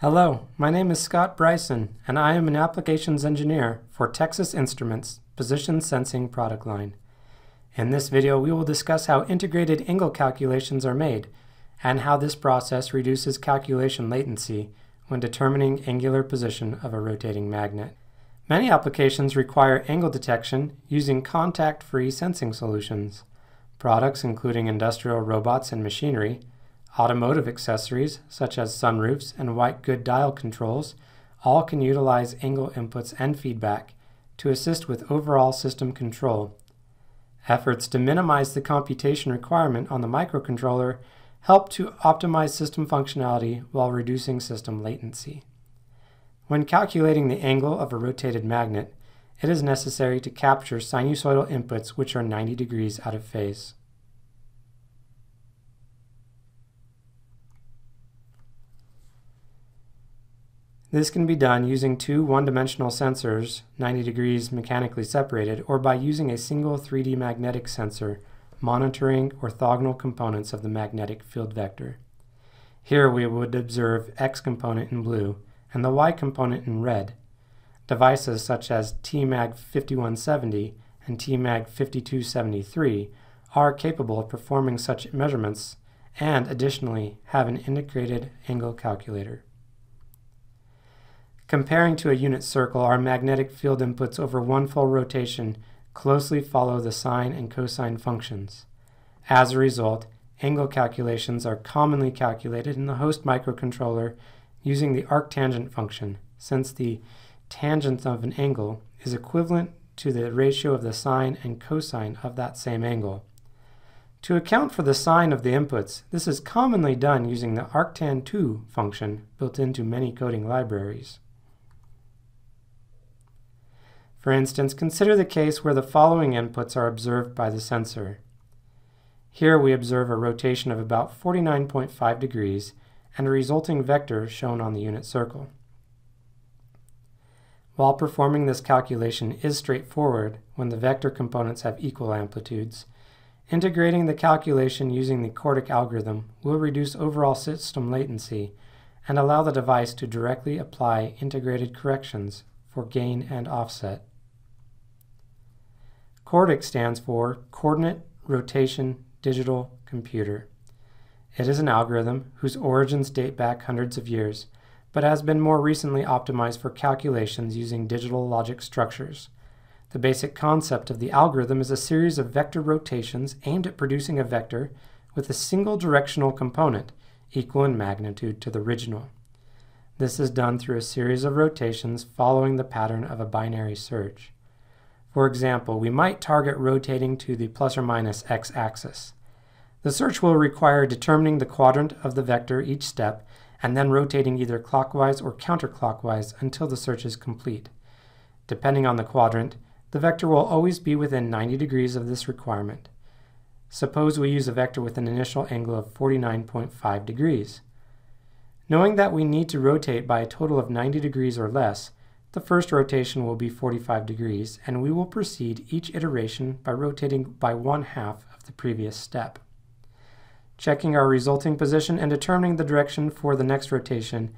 Hello, my name is Scott Bryson, and I am an Applications Engineer for Texas Instruments Position Sensing product line. In this video, we will discuss how integrated angle calculations are made, and how this process reduces calculation latency when determining angular position of a rotating magnet. Many applications require angle detection using contact-free sensing solutions. Products including industrial robots and machinery, automotive accessories such as sunroofs and white good dial controls all can utilize angle inputs and feedback to assist with overall system control. Efforts to minimize the computation requirement on the microcontroller help to optimize system functionality while reducing system latency. When calculating the angle of a rotated magnet, it is necessary to capture sinusoidal inputs which are 90 degrees out of phase. This can be done using two one-dimensional sensors, 90 degrees mechanically separated, or by using a single 3D magnetic sensor, monitoring orthogonal components of the magnetic field vector. Here we would observe X component in blue and the Y component in red. Devices such as TMAG5170 and TMAG5273 are capable of performing such measurements and additionally have an integrated angle calculator. Comparing to a unit circle, our magnetic field inputs over one full rotation closely follow the sine and cosine functions. As a result, angle calculations are commonly calculated in the host microcontroller using the arctangent function, since the tangent of an angle is equivalent to the ratio of the sine and cosine of that same angle. To account for the sine of the inputs, this is commonly done using the arctan2 function built into many coding libraries. For instance, consider the case where the following inputs are observed by the sensor. Here we observe a rotation of about 49.5 degrees and a resulting vector shown on the unit circle. While performing this calculation is straightforward when the vector components have equal amplitudes, integrating the calculation using the CORDIC algorithm will reduce overall system latency and allow the device to directly apply integrated corrections for gain and offset. CORDIC stands for Coordinate Rotation Digital Computer. It is an algorithm whose origins date back hundreds of years, but has been more recently optimized for calculations using digital logic structures. The basic concept of the algorithm is a series of vector rotations aimed at producing a vector with a single directional component equal in magnitude to the original. This is done through a series of rotations following the pattern of a binary search. For example, we might target rotating to the plus or minus x-axis. The search will require determining the quadrant of the vector each step and then rotating either clockwise or counterclockwise until the search is complete. Depending on the quadrant, the vector will always be within 90 degrees of this requirement. Suppose we use a vector with an initial angle of 49.5 degrees. Knowing that we need to rotate by a total of 90 degrees or less, the first rotation will be 45 degrees, and we will proceed each iteration by rotating by 1/2 of the previous step. Checking our resulting position and determining the direction for the next rotation,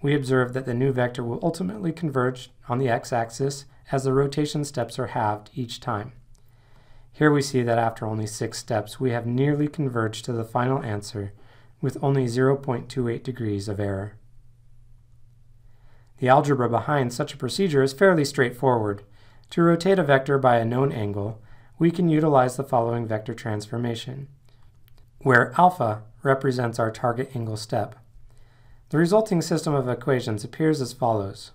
we observe that the new vector will ultimately converge on the x-axis as the rotation steps are halved each time. Here we see that after only 6 steps, we have nearly converged to the final answer with only 0.28 degrees of error. The algebra behind such a procedure is fairly straightforward. To rotate a vector by a known angle, we can utilize the following vector transformation, where alpha represents our target angle step. The resulting system of equations appears as follows.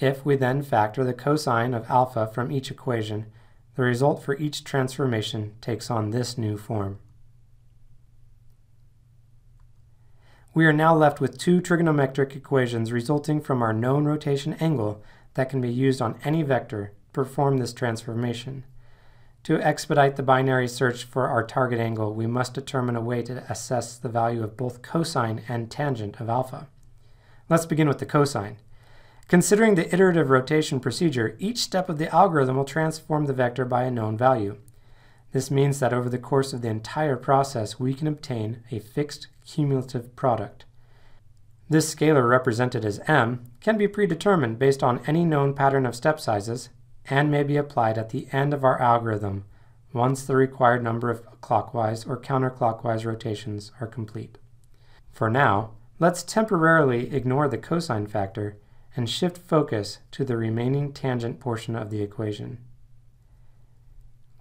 If we then factor the cosine of alpha from each equation, the result for each transformation takes on this new form. We are now left with two trigonometric equations resulting from our known rotation angle that can be used on any vector to perform this transformation. To expedite the binary search for our target angle, we must determine a way to assess the value of both cosine and tangent of alpha. Let's begin with the cosine. Considering the iterative rotation procedure, each step of the algorithm will transform the vector by a known value. This means that over the course of the entire process, we can obtain a fixed cumulative product. This scalar, represented as M, can be predetermined based on any known pattern of step sizes and may be applied at the end of our algorithm once the required number of clockwise or counterclockwise rotations are complete. For now, let's temporarily ignore the cosine factor and shift focus to the remaining tangent portion of the equation.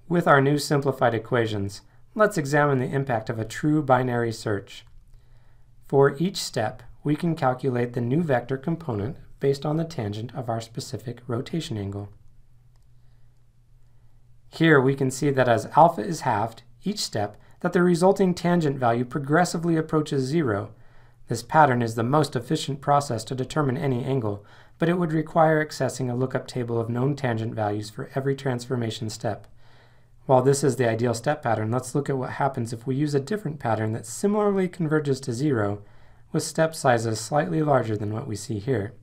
With our new simplified equations, let's examine the impact of a true binary search. For each step, we can calculate the new vector component based on the tangent of our specific rotation angle. Here we can see that as alpha is halved each step, that the resulting tangent value progressively approaches zero. This pattern is the most efficient process to determine any angle, but it would require accessing a lookup table of known tangent values for every transformation step. While this is the ideal step pattern, let's look at what happens if we use a different pattern that similarly converges to zero with step sizes slightly larger than what we see here.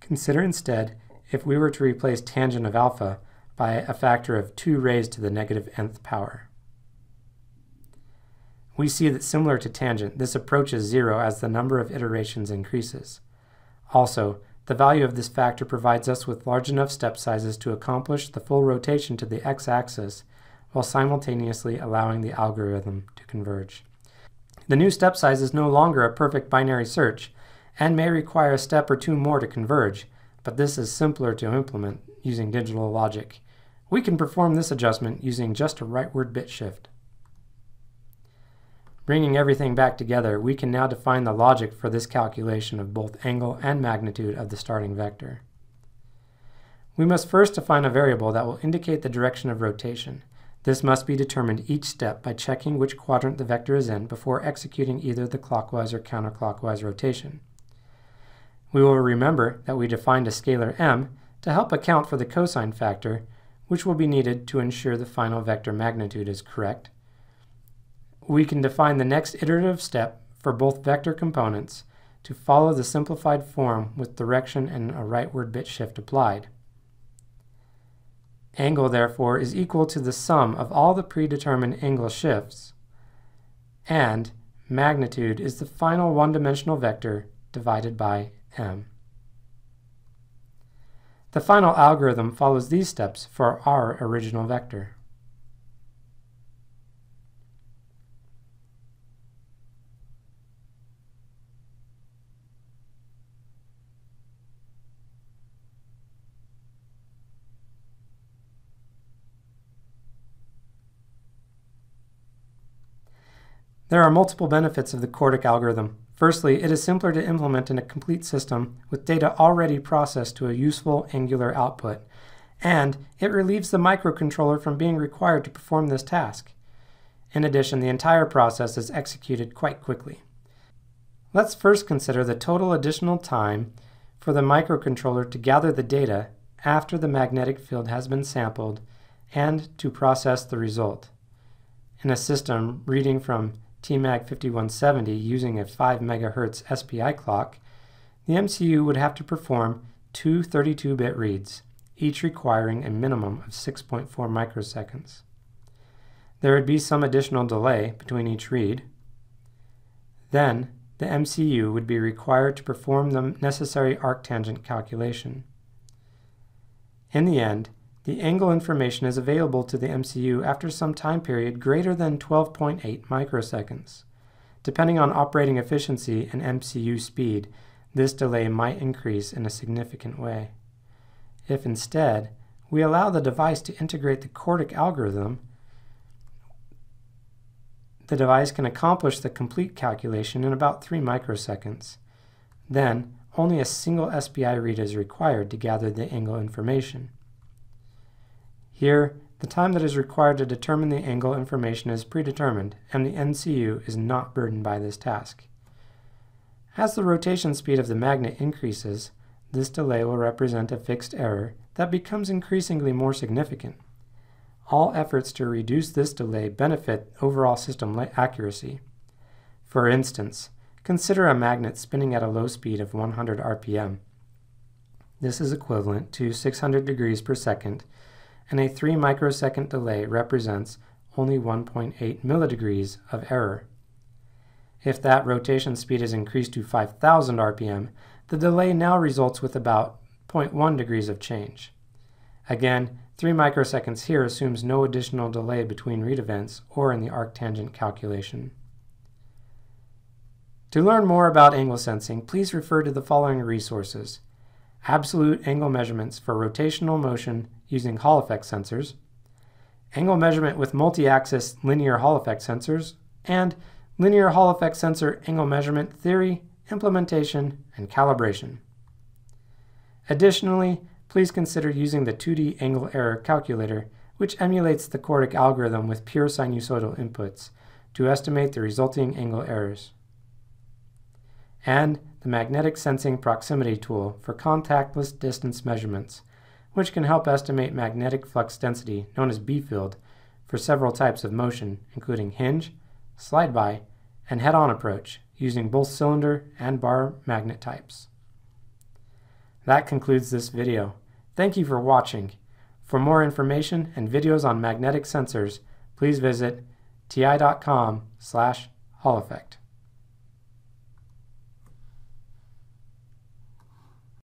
Consider instead if we were to replace tangent of alpha by a factor of 2 raised to the -nth power. We see that similar to tangent, this approaches zero as the number of iterations increases. Also, the value of this factor provides us with large enough step sizes to accomplish the full rotation to the x-axis while simultaneously allowing the algorithm to converge. The new step size is no longer a perfect binary search and may require a step or two more to converge, but this is simpler to implement using digital logic. We can perform this adjustment using just a rightward bit shift. Bringing everything back together, we can now define the logic for this calculation of both angle and magnitude of the starting vector. We must first define a variable that will indicate the direction of rotation. This must be determined each step by checking which quadrant the vector is in before executing either the clockwise or counterclockwise rotation. We will remember that we defined a scalar m to help account for the cosine factor, which will be needed to ensure the final vector magnitude is correct. We can define the next iterative step for both vector components to follow the simplified form with direction and a rightward bit shift applied. Angle, therefore, is equal to the sum of all the predetermined angle shifts, and magnitude is the final one-dimensional vector divided by m. The final algorithm follows these steps for our original vector. There are multiple benefits of the CORDIC algorithm. Firstly, it is simpler to implement in a complete system with data already processed to a useful angular output, and it relieves the microcontroller from being required to perform this task. In addition, the entire process is executed quite quickly. Let's first consider the total additional time for the microcontroller to gather the data after the magnetic field has been sampled and to process the result. In a system reading from TMAG5170 using a 5 MHz SPI clock, the MCU would have to perform two 32-bit reads, each requiring a minimum of 6.4 microseconds. There would be some additional delay between each read. Then, the MCU would be required to perform the necessary arctangent calculation. In the end, the angle information is available to the MCU after some time period greater than 12.8 microseconds. Depending on operating efficiency and MCU speed, this delay might increase in a significant way. If instead, we allow the device to integrate the CORDIC algorithm, the device can accomplish the complete calculation in about 3 microseconds. Then, only a single SPI read is required to gather the angle information. Here, the time that is required to determine the angle information is predetermined, and the MCU is not burdened by this task. As the rotation speed of the magnet increases, this delay will represent a fixed error that becomes increasingly more significant. All efforts to reduce this delay benefit overall system accuracy. For instance, consider a magnet spinning at a low speed of 100 RPM. This is equivalent to 600 degrees per second, and a 3 microsecond delay represents only 1.8 millidegrees of error. If that rotation speed is increased to 5,000 RPM, the delay now results with about 0.1 degrees of change. Again, 3 microseconds here assumes no additional delay between read events or in the arctangent calculation. To learn more about angle sensing, please refer to the following resources: Absolute Angle Measurements for Rotational Motion Using Hall-Effect Sensors, Angle Measurement with Multi-Axis Linear Hall-Effect Sensors, and Linear Hall-Effect Sensor Angle Measurement Theory, Implementation, and Calibration. Additionally, please consider using the 2D Angle Error Calculator, which emulates the CORDIC algorithm with pure sinusoidal inputs, to estimate the resulting angle errors. And the Magnetic Sensing Proximity Tool for contactless distance measurements, which can help estimate magnetic flux density, known as B-field, for several types of motion, including hinge, slide-by, and head-on approach, using both cylinder and bar magnet types. That concludes this video. Thank you for watching. For more information and videos on magnetic sensors, please visit ti.com/Hall-effect.